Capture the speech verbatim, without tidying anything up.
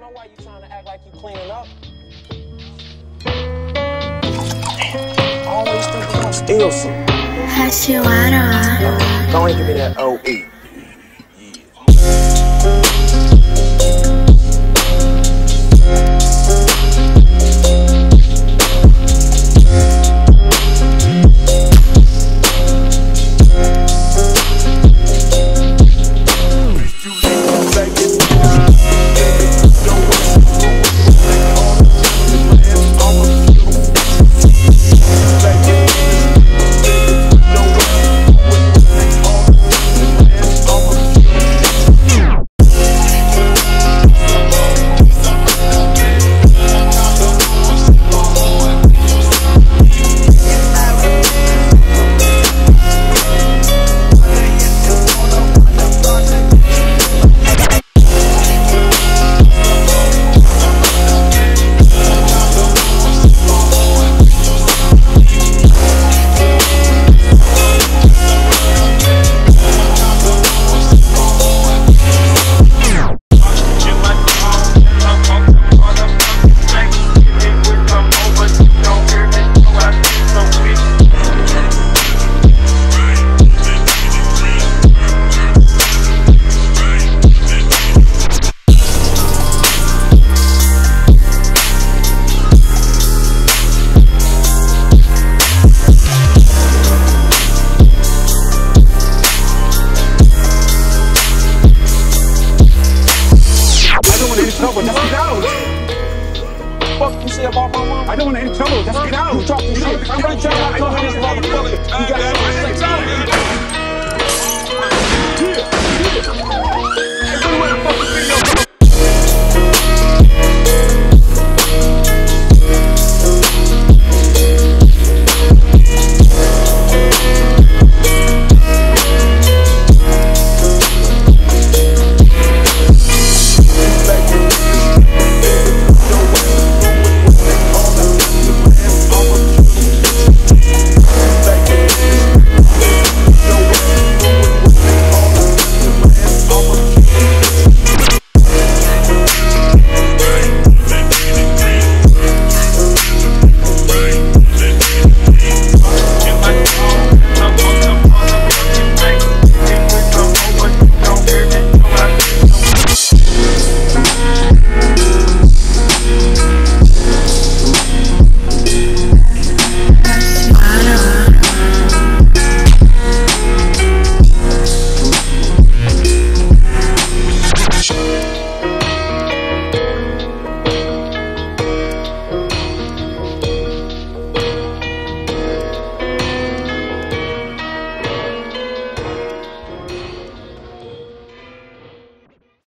don't know why you trying to act like you cleaning up. I always think you're gonna steal some. Hashiwara. Don't give me that O E. I don't want to any trouble. That's get out. You talking shit. I'm trying to tell you, I don't want this motherfucker. You got to